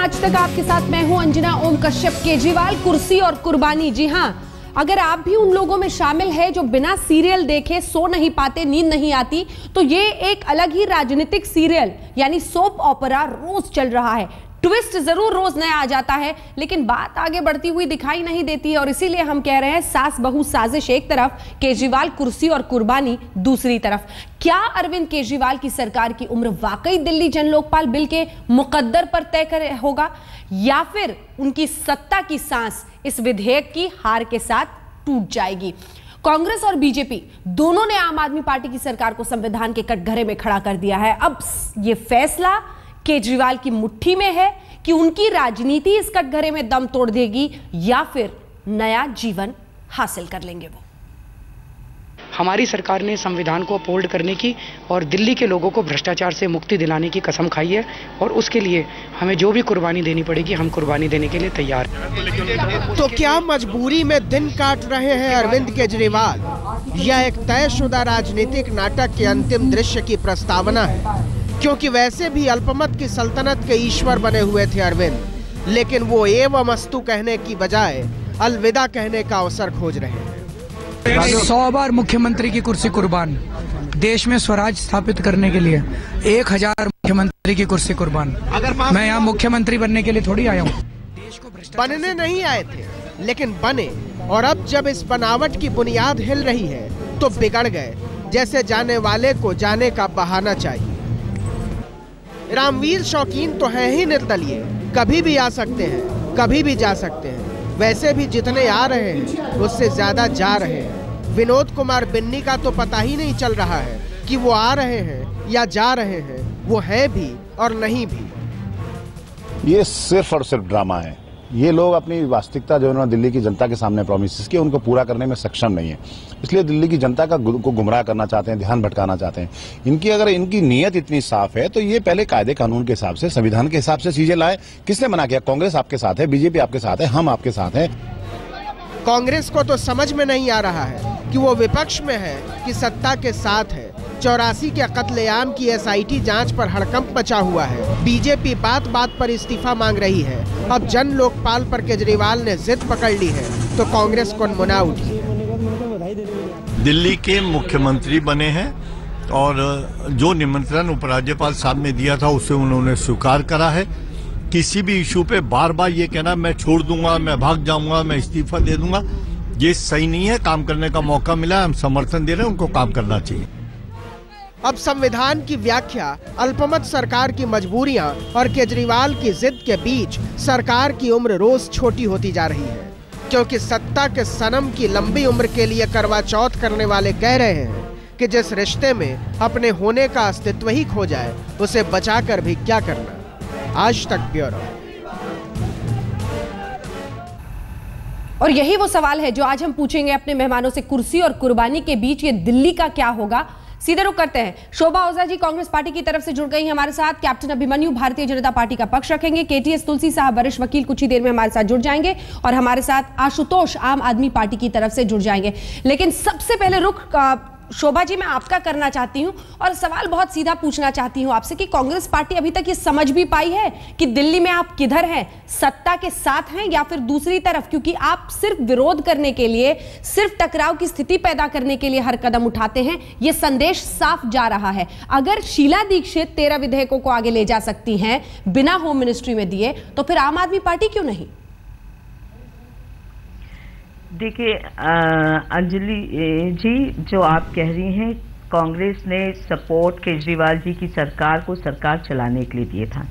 आज तक आपके साथ मैं हूं अंजना ओम कश्यप। केजरीवाल, कुर्सी और कुर्बानी। जी हां, अगर आप भी उन लोगों में शामिल है जो बिना सीरियल देखे सो नहीं पाते, नींद नहीं आती, तो ये एक अलग ही राजनीतिक सीरियल यानी सोप ऑपरा रोज चल रहा है। ट्विस्ट जरूर रोज नया आ जाता है, लेकिन बात आगे बढ़ती हुई दिखाई नहीं देती है। और इसीलिए हम कह रहे हैं सास बहू साजिश एक तरफ, केजरीवाल कुर्सी और कुर्बानी दूसरी तरफ। क्या अरविंद केजरीवाल की सरकार की उम्र वाकई दिल्ली जनलोकपाल बिल के मुकद्दर पर तय होगा, या फिर उनकी सत्ता की सांस इस विधेयक की हार के साथ टूट जाएगी? कांग्रेस और बीजेपी दोनों ने आम आदमी पार्टी की सरकार को संविधान के कटघरे में खड़ा कर दिया है। अब ये फैसला केजरीवाल की मुट्ठी में है कि उनकी राजनीति इस कटघरे में दम तोड़ देगी या फिर नया जीवन हासिल कर लेंगे वो। हमारी सरकार ने संविधान को अपहोल्ड करने की और दिल्ली के लोगों को भ्रष्टाचार से मुक्ति दिलाने की कसम खाई है, और उसके लिए हमें जो भी कुर्बानी देनी पड़ेगी हम कुर्बानी देने के लिए तैयार हैं। तो क्या मजबूरी में दिन काट रहे हैं अरविंद केजरीवाल? यह एक तयशुदा राजनीतिक नाटक के अंतिम दृश्य की प्रस्तावना है, क्योंकि वैसे भी अल्पमत की सल्तनत के ईश्वर बने हुए थे अरविंद, लेकिन वो एवमस्तु कहने की बजाय अलविदा कहने का अवसर खोज रहे हैं। 100 बार मुख्यमंत्री की कुर्सी कुर्बान, देश में स्वराज स्थापित करने के लिए 1000 मुख्यमंत्री की कुर्सी कुर्बान। मैं यहाँ मुख्यमंत्री बनने के लिए थोड़ी आया हूँ, बनने नहीं आए थे, लेकिन बने। और अब जब इस बनावट की बुनियाद हिल रही है तो बिगड़ गए, जैसे जाने वाले को जाने का बहाना चाहिए। रामवीर शौकीन तो हैं ही निर्दलीय, कभी भी आ सकते हैं, कभी भी जा सकते हैं। वैसे भी जितने आ रहे हैं उससे ज्यादा जा रहे हैं। विनोद कुमार बिन्नी का तो पता ही नहीं चल रहा है कि वो आ रहे हैं या जा रहे हैं, वो है भी और नहीं भी। ये सिर्फ और सिर्फ ड्रामा है। ये लोग अपनी वास्तविकता जो उन्होंने दिल्ली की जनता के सामने प्रॉमिस की उनको पूरा करने में सक्षम नहीं है, इसलिए दिल्ली की जनता का को गुमराह करना चाहते हैं, ध्यान भटकाना चाहते हैं। इनकी अगर इनकी नीयत इतनी साफ है तो ये पहले कायदे कानून के हिसाब से, संविधान के हिसाब से चीजें लाए। किसने मना किया? कांग्रेस आपके साथ है, बीजेपी आपके साथ है, हम आपके साथ है। कांग्रेस को तो समझ में नहीं आ रहा है कि वो विपक्ष में है कि सत्ता के साथ है। 84 के कत्लेआम की SIT जांच पर हड़कंप मचा हुआ है। बीजेपी बात बात पर इस्तीफा मांग रही है। अब जन लोकपाल पर केजरीवाल ने जिद पकड़ ली है तो कांग्रेस कौनमुना उठी है। दिल्ली के मुख्यमंत्री बने हैं और जो निमंत्रण उपराज्यपाल साहब ने दिया था उसे उन्होंने स्वीकार करा है। किसी भी इशू पे बार बार ये कहना मैं छोड़ दूंगा, मैं भाग जाऊंगा, मैं इस्तीफा दे दूंगा, ये सही नहीं है। काम करने का मौका मिला, हम समर्थन दे रहे हैं, उनको काम करना चाहिए। अब संविधान की व्याख्या, अल्पमत सरकार की मजबूरियां और केजरीवाल की जिद के बीच सरकार की उम्र रोज छोटी होती जा रही है, क्योंकि सत्ता के सनम की लंबी उम्र के लिए करवा चौथ करने वाले कह रहे हैं कि जिस रिश्ते में अपने होने का अस्तित्व ही खो जाए उसे बचाकर भी क्या करना। आज तक ब्यूरो। और यही वो सवाल है जो आज हम पूछेंगे अपने मेहमानों से, कुर्सी और कुर्बानी के बीच ये दिल्ली का क्या होगा। सीधे रुक करते हैं, शोभा ओझा जी कांग्रेस पार्टी की तरफ से जुड़ गई हमारे साथ। कैप्टन अभिमन्यु भारतीय जनता पार्टी का पक्ष रखेंगे। KTS तुलसी साहब वरिष्ठ वकील कुछ ही देर में हमारे साथ जुड़ जाएंगे, और हमारे साथ आशुतोष आम आदमी पार्टी की तरफ से जुड़ जाएंगे। लेकिन सबसे पहले रुख शोभा जी मैं आपका करना चाहती हूं, और सवाल बहुत सीधा पूछना चाहती हूं आपसे कि कांग्रेस पार्टी अभी तक ये समझ भी पाई है कि दिल्ली में आप किधर हैं, सत्ता के साथ हैं या फिर दूसरी तरफ? क्योंकि आप सिर्फ विरोध करने के लिए, सिर्फ टकराव की स्थिति पैदा करने के लिए हर कदम उठाते हैं, ये संदेश साफ जा रहा है। अगर शीला दीक्षित 13 विधेयकों को आगे ले जा सकती हैं बिना होम मिनिस्ट्री में दिए, तो फिर आम आदमी पार्टी क्यों नहीं? देखिए अंजलि जी, जो आप कह रही हैं, कांग्रेस ने सपोर्ट केजरीवाल जी की सरकार को सरकार चलाने के लिए दिया था,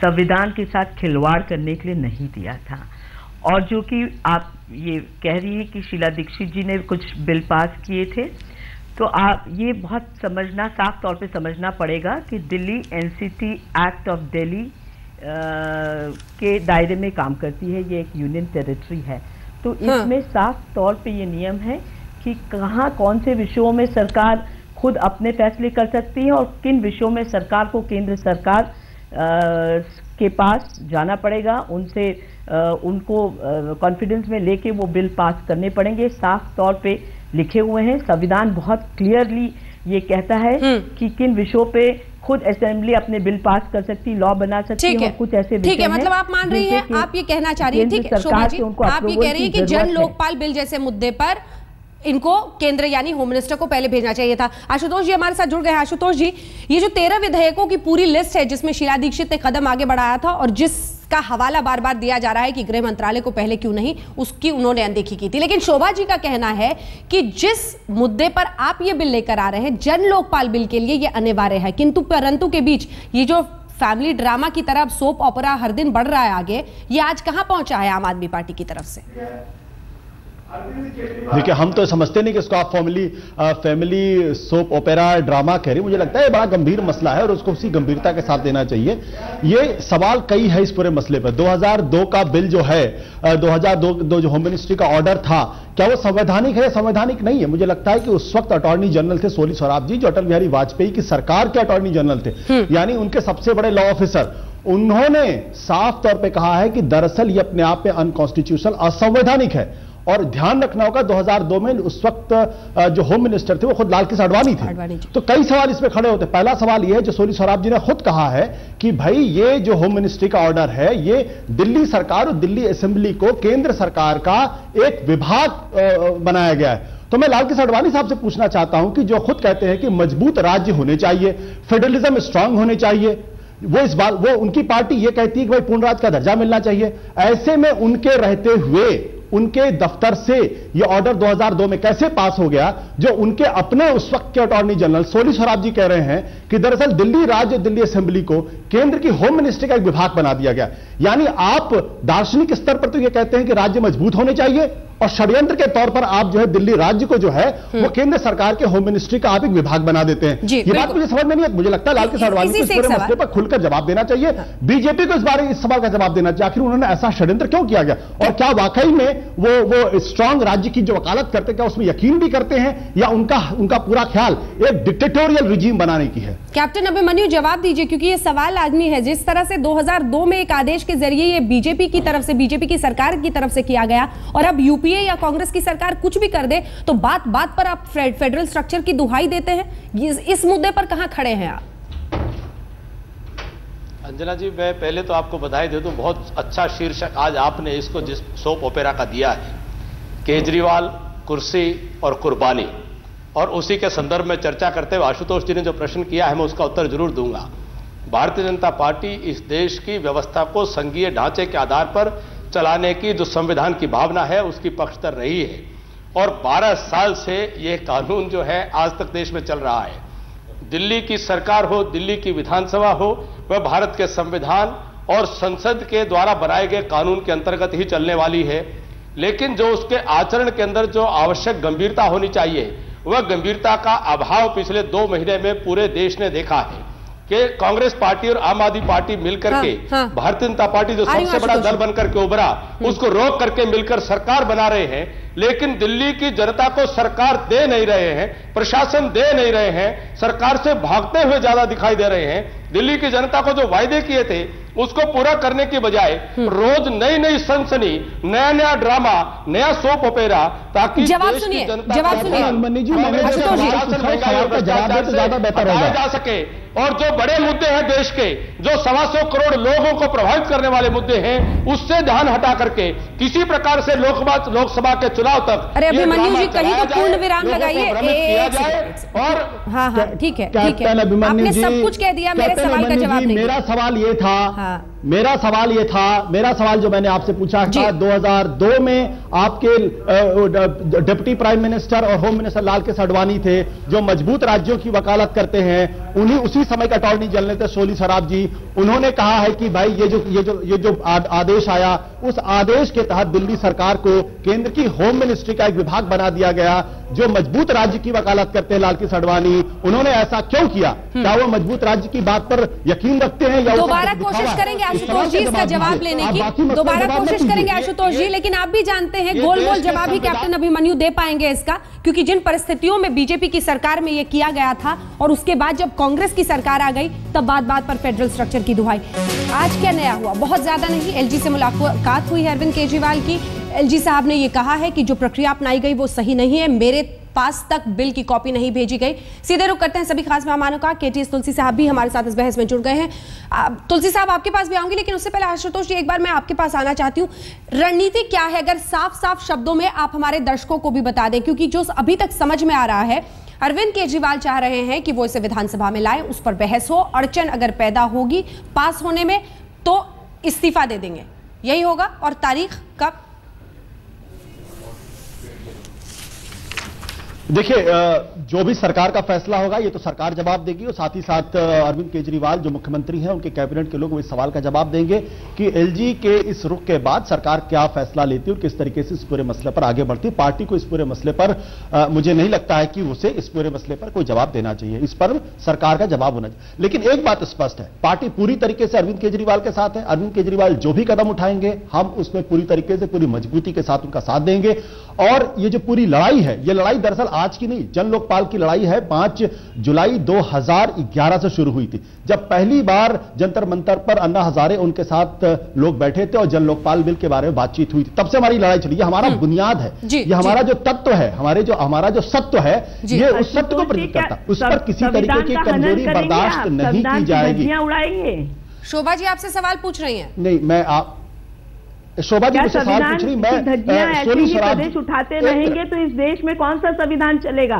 संविधान के साथ खिलवाड़ करने के लिए नहीं दिया था। और जो कि आप ये कह रही हैं कि शीला दीक्षित जी ने कुछ बिल पास किए थे, तो आप ये बहुत समझना, साफ तौर पे समझना पड़ेगा कि Delhi NCT act of Delhi के दायरे में काम करती है, ये एक यूनियन टेरिटरी है। तो इसमें साफ तौर पे ये नियम है कि कहाँ कौन से विषयों में सरकार खुद अपने फैसले कर सकती है और किन विषयों में सरकार को केंद्र सरकार के पास जाना पड़ेगा, उनसे उनको कॉन्फिडेंस में लेके वो बिल पास करने पड़ेंगे। साफ तौर पे लिखे हुए हैं, संविधान बहुत क्लियरली ये कहता है कि किन विषयों पे खुद असेंबली अपने बिल पास कर सकती, लॉ बना सकती है, कुछ ऐसे ठीक है। मतलब आप मान रही हैं, आप ये कहना चाह रही हैं, ठीक है शोभा जी, आप ये कह रही हैं कि जन लोकपाल बिल जैसे मुद्दे पर इनको केंद्र यानी होम मिनिस्टर को पहले भेजना चाहिए था। आशुतोष जी हमारे साथ जुड़ गए। आशुतोष जी, ये जो 13 विधेयकों की पूरी लिस्ट है जिसमें शीला दीक्षित ने कदम आगे बढ़ाया था और जिसका हवाला बार बार दिया जा रहा है कि गृह मंत्रालय को पहले क्यों नहीं, उसकी उन्होंने अनदेखी की थी, लेकिन शोभा जी का कहना है कि जिस मुद्दे पर आप ये बिल लेकर आ रहे हैं जन लोकपाल बिल के लिए ये अनिवार्य है, किंतु परंतु के बीच ये जो फैमिली ड्रामा की तरह सोप ऑपरा हर दिन बढ़ रहा है आगे, ये आज कहाँ पहुंचा है आम आदमी पार्टी की तरफ से? देखिए, हम तो समझते नहीं कि इसको आप फैमिली सोप ओपेरा ड्रामा कह रही, मुझे लगता है ये बड़ा गंभीर मसला है और उसको उसी गंभीरता के साथ देना चाहिए। ये सवाल कई है इस पूरे मसले पर। 2002 का बिल जो है, 2002 जो होम मिनिस्ट्री का ऑर्डर था, क्या वो संवैधानिक है? संवैधानिक नहीं है। मुझे लगता है कि उस वक्त अटॉर्नी जनरल थे सोली सोराबजी, जो अटल बिहारी वाजपेयी की सरकार के अटॉर्नी जनरल थे, यानी उनके सबसे बड़े लॉ ऑफिसर। उन्होंने साफ तौर पर कहा है कि दरअसल ये अपने आप में अनकॉन्स्टिट्यूशनल, असंवैधानिक है। और ध्यान रखना होगा 2002 में उस वक्त जो होम मिनिस्टर थे वो खुद लाल कृष्ण आडवाणी थे। तो कई सवाल इसमें खड़े होते हैं। पहला सवाल ये है जो सोली सोराबजी जी ने खुद कहा है कि भाई ये जो होम मिनिस्ट्री का ऑर्डर है ये दिल्ली सरकार और दिल्ली असेंबली को केंद्र सरकार का एक विभाग बनाया गया है। तो मैं लाल कृष्ण आडवाणी साहब से पूछना चाहता हूं कि जो खुद कहते हैं कि मजबूत राज्य होने चाहिए, फेडरलिज्म स्ट्रांग होने चाहिए, वो उनकी पार्टी ये कहती है कि भाई पूर्ण राज्य का दर्जा मिलना चाहिए। ऐसे में उनके रहते हुए उनके दफ्तर से यह ऑर्डर 2002 में कैसे पास हो गया, जो उनके अपने उस वक्त के अटॉर्नी जनरल सोली सोराबजी कह रहे हैं कि दरअसल दिल्ली राज्य दिल्ली असेंबली को केंद्र की होम मिनिस्ट्री का एक विभाग बना दिया गया। यानी आप दार्शनिक स्तर पर तो यह कहते हैं कि राज्य मजबूत होने चाहिए और षड्यंत्र के तौर पर आप जो है दिल्ली राज्य को जो है वो केंद्र सरकार के होम मिनिस्ट्री का आप एक विभाग बना देते हैं। ये बात मुझे समझ में नहीं है। मुझे लगता है लाल कृष्ण आडवाणी को इस पूरे मसले पर खुलकर जवाब देना चाहिए, बीजेपी को इस सवाल का जवाब देना चाहिए, आखिर उन्होंने ऐसा षड्यंत्र क्यों किया गया और क्या वाकई में वो स्ट्रांग राज्य की जो वकालत करते हैं क्या उसमें यकीन भी करते हैं या उनका पूरा ख्याल एक डिक्टेटोरियल रिजीम बनाने की है? कैप्टन अभिमन्यु जवाब दीजिए, क्योंकि ये सवाल लाजमी है। जिस तरह से 2002 में एक आदेश के जरिए ये बीजेपी की तरफ से, बीजेपी की सरकार की तरफ से किया गया और अब यूपीए या कांग्रेस की सरकार कुछ भी कर दे तो बात बात पर आप फेडरल स्ट्रक्चर की दुहाई देते हैं। इस मुद्दे पर कहां खड़े हैं आप? अंजना जी, मैं पहले तो आपको बधाई दे दूं, बहुत अच्छा शीर्षक आज आपने इसको जिस सोप ओपेरा का दिया है, केजरीवाल कुर्सी और कुर्बानी, और उसी के संदर्भ में चर्चा करते हुए आशुतोष जी ने जो प्रश्न किया है मैं उसका उत्तर जरूर दूंगा। भारतीय जनता पार्टी इस देश की व्यवस्था को संघीय ढांचे के आधार पर चलाने की जो संविधान की भावना है उसकी पक्षधर रही है और 12 साल से यह कानून जो है आज तक देश में चल रहा है। दिल्ली की सरकार हो, दिल्ली की विधानसभा हो, वह भारत के संविधान और संसद के द्वारा बनाए गए कानून के अंतर्गत ही चलने वाली है, लेकिन जो उसके आचरण के अंदर जो आवश्यक गंभीरता होनी चाहिए वह गंभीरता का अभाव पिछले 2 महीने में पूरे देश ने देखा है कि कांग्रेस पार्टी और आम आदमी पार्टी मिलकर के भारतीय जनता पार्टी जो सबसे बड़ा दल बनकर के उभरा उसको रोक करके मिलकर सरकार बना रहे हैं, लेकिन दिल्ली की जनता को सरकार दे नहीं रहे हैं, प्रशासन दे नहीं रहे हैं, सरकार से भागते हुए ज्यादा दिखाई दे रहे हैं। दिल्ली की जनता को जो वायदे किए थे उसको पूरा करने की बजाय रोज नई नई सनसनी, नया नया ड्रामा, नया सोप ओपेरा, ताकि देश की जनता जा सके और जो बड़े मुद्दे हैं देश के, जो 125 करोड़ लोगों को प्रभावित करने वाले मुद्दे हैं, उससे ध्यान हटा करके किसी प्रकार से लोकसभा के चुनाव तक। अरे अभिमन्यु जी कहीं तो पूर्ण विराम लगाइए और ठीक है आपने सब कुछ कह दिया, मेरे सवाल का जवाब नहीं। मेरा सवाल जो मैंने आपसे पूछा था 2002 में आपके डिप्टी प्राइम मिनिस्टर और होम मिनिस्टर लाल कृष्ण आडवाणी थे, जो मजबूत राज्यों की वकालत करते हैं, उन्हीं उसी समय के अटॉर्नी जनरल थे सोली सोराबजी। उन्होंने कहा है कि भाई ये जो आदेश आया उस आदेश के तहत दिल्ली सरकार को केंद्र की होम मिनिस्ट्री का एक विभाग बना दिया गया, जो मजबूत राज्य की वकालत करते हैं लाल कृष्ण आडवाणी। उन्होंने ऐसा क्यों किया? क्या वो मजबूत राज्य की बात पर यकीन रखते हैं या दोबारा कोशिश करेंगे आशुतोष जी इसका जवाब लेने की, दोबारा कोशिश करेंगे आशुतोष जी, लेकिन आप भी जानते हैं गोल गोल जवाब ही कैप्टन अभिमन्यु दे पाएंगे इसका, क्योंकि जिन परिस्थितियों में बीजेपी की सरकार में यह किया गया था और उसके बाद जब कांग्रेस की सरकार आ गई तब बात बात पर फेडरल स्ट्रक्चर की दुहाई। आज क्या नया हुआ? बहुत ज्यादा नहीं, एलजी से मुलाकात हुई है अरविंद केजरीवाल की। एलजी साहब ने यह कहा है कि जो प्रक्रिया अपनाई गई वो सही नहीं है, मेरे पास तक बिल की कॉपी नहीं भेजी गई। सीधे रुख करते हैं सभी खास मेहमानों का। KTS तुलसी साहब भी हमारे साथ इस बहस में जुड़ गए हैं। तुलसी साहब आपके पास भी आऊंगी, लेकिन उससे पहले आशुतोष जी एक बार मैं आपके पास आना चाहती हूँ। रणनीति क्या है, अगर साफ साफ शब्दों में आप हमारे दर्शकों को भी बता दें, क्योंकि जो अभी तक समझ में आ रहा है अरविंद केजरीवाल चाह रहे हैं कि वो इसे विधानसभा में लाए, उस पर बहस हो, अड़चन अगर पैदा होगी पास होने में तो इस्तीफा दे देंगे, यही होगा। और तारीख कब? देखिए, जो भी सरकार का फैसला होगा ये तो सरकार जवाब देगी, और साथ ही साथ अरविंद केजरीवाल जो मुख्यमंत्री हैं उनके कैबिनेट के लोग इस सवाल का जवाब देंगे कि एलजी के इस रुख के बाद सरकार क्या फैसला लेती है और किस तरीके से इस पूरे मसले पर आगे बढ़ती है। पार्टी को इस पूरे मसले पर मुझे नहीं लगता है कि उसे इस पूरे मसले पर कोई जवाब देना चाहिए, इस पर सरकार का जवाब होना चाहिए। लेकिन एक बात स्पष्ट है, पार्टी पूरी तरीके से अरविंद केजरीवाल के साथ है। अरविंद केजरीवाल जो भी कदम उठाएंगे हम उसमें पूरी तरीके से पूरी मजबूती के साथ उनका साथ देंगे। और ये जो पूरी लड़ाई है, ये लड़ाई दरअसल आज की नहीं, जन लोकपाल की लड़ाई है। 5 जुलाई 2011 से शुरू हुई थी, जब पहली बार जंतर मंतर पर अन्ना हजारे उनके साथ लोग बैठे थे और जन लोकपाल बिल के बारे में बातचीत हुई थी। तब से हमारी लड़ाई चली। ये हमारा बुनियाद है, ये हमारा जो तत्व है, हमारा जो सत्व है, ये उस सत्व को प्रतीत करता। उस पर किसी तरीके की कमजोरी बर्दाश्त नहीं की जाएगी। शोभा जी आपसे सवाल पूछ रही है। नहीं, मैं आप शोभा जी मुझसे सवाल पूछ रही। मैं सोली सोराबजी, प्रदेश उठाते रहेंगे तो इस देश में कौन सा संविधान चलेगा?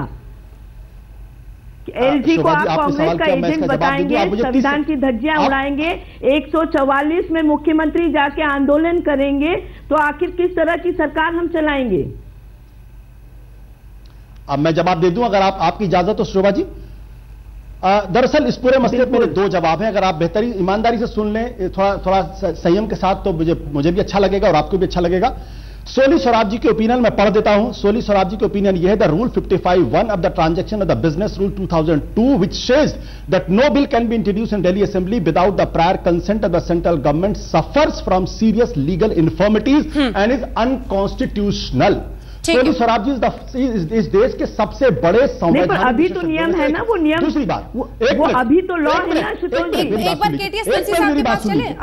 एलजी को आप कांग्रेस का एजेंट बताएंगे, संविधान की धज्जियां उड़ाएंगे, 144 में मुख्यमंत्री जाके आंदोलन करेंगे, तो आखिर किस तरह की सरकार हम चलाएंगे? अब मैं जवाब दे दूं अगर आपकी इजाजत हो शोभा जी। दरअसल इस पूरे मसले पर 2 जवाब हैं। अगर आप बेहतरीन ईमानदारी से सुन लें, थोड़ा संयम के साथ, तो मुझे भी अच्छा लगेगा और आपको भी अच्छा लगेगा। सोली सोराबजी के ओपिनियन मैं पढ़ देता हूं। सोली सोराबजी के ओपिनियन यह है, the rule 55(1) of the transaction of the business rule 2002 which says that no bill can be introduced in Delhi assembly without the prior consent of the central government suffers from serious legal infirmities and is unconstitutional. Soli Sorabjee इस देश के सबसे बड़े संवैधानिक, अभी तो नियम है ना, वो नियम। दूसरी बात, वो अभी तो लॉ है ना आशुतोष जी। मेरी बात सुन लीजिए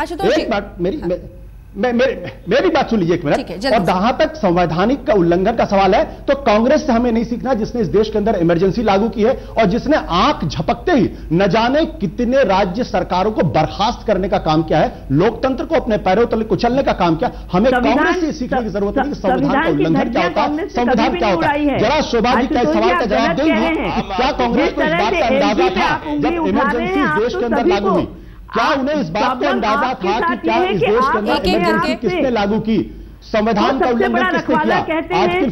एक मिनट। और जहां तक संवैधानिक का उल्लंघन का सवाल है, तो कांग्रेस से हमें नहीं सीखना जिसने इस देश के अंदर इमरजेंसी लागू की है और जिसने आंख झपकते ही न जाने कितने राज्य सरकारों को बर्खास्त करने का काम किया है, लोकतंत्र को अपने पैरों तले कुचलने का काम किया। हमें कांग्रेस से सीखने की जरूरत है कि संविधान का उल्लंघन क्या होता है, संविधान क्या होता है। जरा शोभा जी का सवाल का जवाब देंगे, क्या कांग्रेस को इस बात का अंदाजा था जब इमरजेंसी देश के अंदर लागू हुई? क्या उन्हें इस बात का अंदाजा था कि क्या इस देश के अंदर इमरजेंसी किसने लागू की, संविधान का उल्लंघन किसने किया? आर्टिकल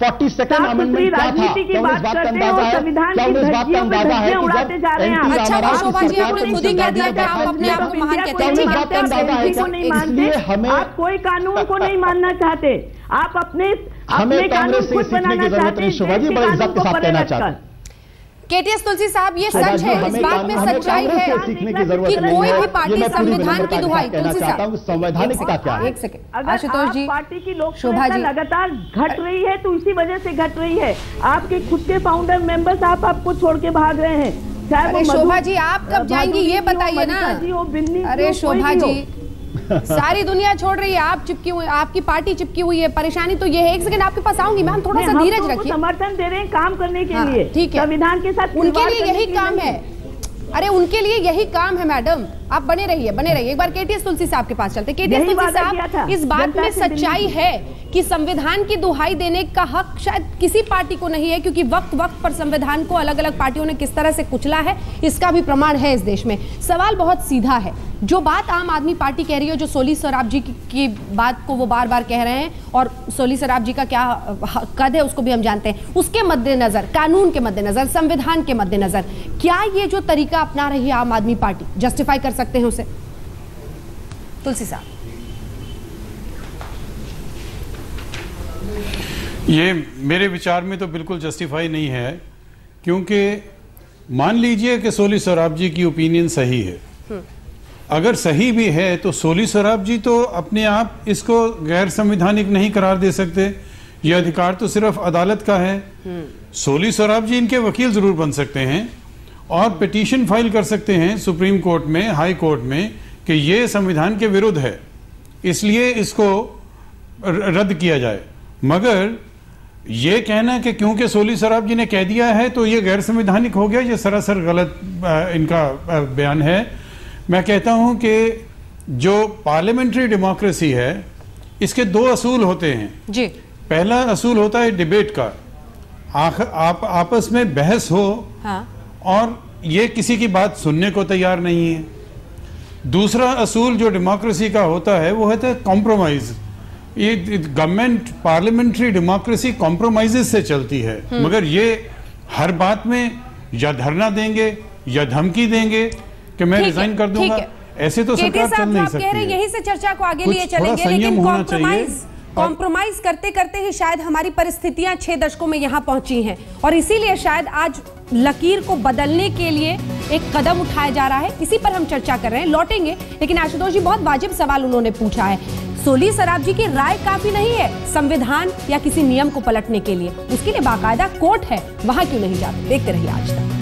42 अमेंडमेंट क्या था, क्या उन्हें इस बात का अंदाजा है? क्या उन्हें इस बात का अंदाजा है कि जब एनटी रामाराव की सरकार ने इसलिए हमें कोई कानून को नहीं मानना चाहते, आप हमें कांग्रेस से सीखने की जरूरत नहीं। शोभा जी बड़े इज्जत के साथ कहना चाहते। KTS तुलसी साहब, ये सच है, इस बात में सच्चाई है कि कोई भी पार्टी संविधान की दुहाई। तुलसी साहब संवैधानिक का क्या है? आशुतोष जी, पार्टी की लोकप्रियता लगातार घट रही है, तो इसी वजह से घट रही है। आपके खुद के फाउंडर मेंबर्स आपको छोड़ के भाग रहे हैं। अरे शोभा जी, आप कब जाएंगी ये बताइए ना। अरे शोभा जी, सारी दुनिया छोड़ रही है, आप चिपकी हुई, आपकी पार्टी चिपकी हुई है। परेशानी तो ये है, 1 सेकंड आपके पास आऊंगी मैम, थोड़ा सा धीरज रखिए। समर्थन दे रहे हैं काम करने के लिए, ठीक है, संविधान के साथ उनके लिए यही काम है। अरे उनके लिए यही काम है मैडम, आप बने रहिए, बने रहिए। एक बार KTS तुलसी साहब के पास चलते। KTS तुलसी साहब, इस बात में सच्चाई है कि संविधान की दुहाई देने का हक शायद किसी पार्टी को नहीं है, क्योंकि वक्त वक्त पर संविधान को अलग अलग पार्टियों ने किस तरह से कुचला है, इसका भी प्रमाण है इस देश में। सवाल बहुत सीधा है, जो बात आम आदमी पार्टी कह रही है, जो सोली सोराबजी की बात को वो बार बार कह रहे हैं, और सोली सोराबजी का क्या कद है उसको भी हम जानते हैं, उसके मद्देनजर, कानून के मद्देनजर, संविधान के मद्देनजर, क्या ये जो तरीका अपना रही है आम आदमी पार्टी, जस्टिफाई कर सकते हैं उसे? तुलसी साहब, ये मेरे विचार में तो बिल्कुल जस्टिफाई नहीं है, क्योंकि मान लीजिए कि सोली सोराबजी की ओपिनियन सही है, अगर सही भी है तो सोली सोराबजी तो अपने आप इसको गैर संवैधानिक नहीं करार दे सकते, यह अधिकार तो सिर्फ अदालत का है। सोली सोराबजी इनके वकील जरूर बन सकते हैं और पिटीशन फाइल कर सकते हैं सुप्रीम कोर्ट में, हाई कोर्ट में, कि ये संविधान के विरुद्ध है, इसलिए इसको रद्द किया जाए। मगर ये कहना कि क्योंकि सोली सोराबजी ने कह दिया है तो ये गैर संवैधानिक हो गया, ये सरासर गलत इनका बयान है। मैं कहता हूँ कि जो पार्लियामेंट्री डेमोक्रेसी है इसके दो असूल होते हैं जी। पहला असूल होता है डिबेट का, आपस में बहस हो, हाँ। और ये किसी की बात सुनने को तैयार नहीं है। दूसरा असूल जो डेमोक्रेसी का होता है वो होता है कॉम्प्रोमाइज। ये गवर्नमेंट पार्लियामेंट्री डेमोक्रेसी कॉम्प्रोमाइजेस से चलती है, मगर ये हर बात में या धरना देंगे या धमकी देंगे कि मैं रिजाइन कर दूंगा, ऐसे तो सरकार चल नहीं सकती। कह रहे यहीं से चर्चा को आगे लिए चलेंगे, लेकिन कॉम्प्रोमाइज करते करते ही शायद हमारी परिस्थितियां 6 दशकों में यहाँ पहुंची हैं और इसीलिए शायद आज लकीर को बदलने के लिए एक कदम उठाया जा रहा है, इसी पर हम चर्चा कर रहे हैं, लौटेंगे। लेकिन आशुतोष जी, बहुत वाजिब सवाल उन्होंने पूछा है, सोली सोराबजी की राय काफी नहीं है संविधान या किसी नियम को पलटने के लिए, उसके लिए बाकायदा कोर्ट है, वहां क्यों नहीं जाते? देखते रहिए आज तक।